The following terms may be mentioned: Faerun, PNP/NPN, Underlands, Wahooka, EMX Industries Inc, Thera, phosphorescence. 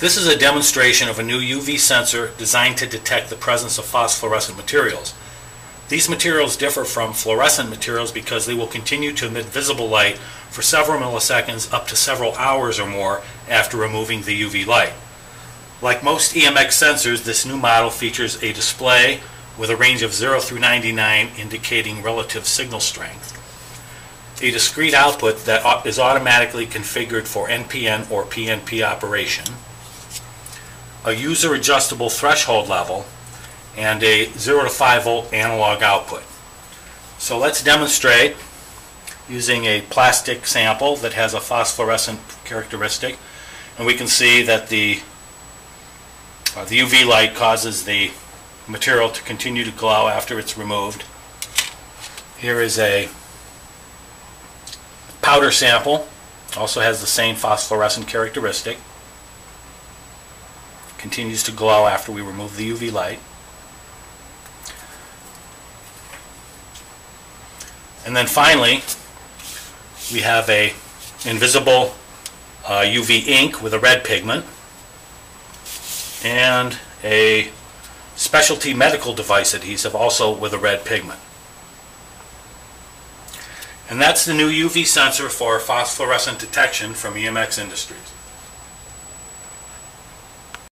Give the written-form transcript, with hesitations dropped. This is a demonstration of a new UV sensor designed to detect the presence of phosphorescent materials. These materials differ from fluorescent materials because they will continue to emit visible light for several milliseconds up to several hours or more after removing the UV light. Like most EMX sensors, this new model features a display with a range of 0 through 99 indicating relative signal strength, a discrete output that is automatically configured for NPN or PNP operation, a user adjustable threshold level, and a 0 to 5 volt analog output. So let's demonstrate using a plastic sample that has a phosphorescent characteristic, and we can see that the UV light causes the material to continue to glow after it's removed. Here is a powder sample, also has the same phosphorescent characteristic, continues to glow after we remove the UV light. And then finally, we have a invisible UV ink with a red pigment and a specialty medical device adhesive also with a red pigment. And that's the new UV sensor for phosphorescent detection from EMX Industries.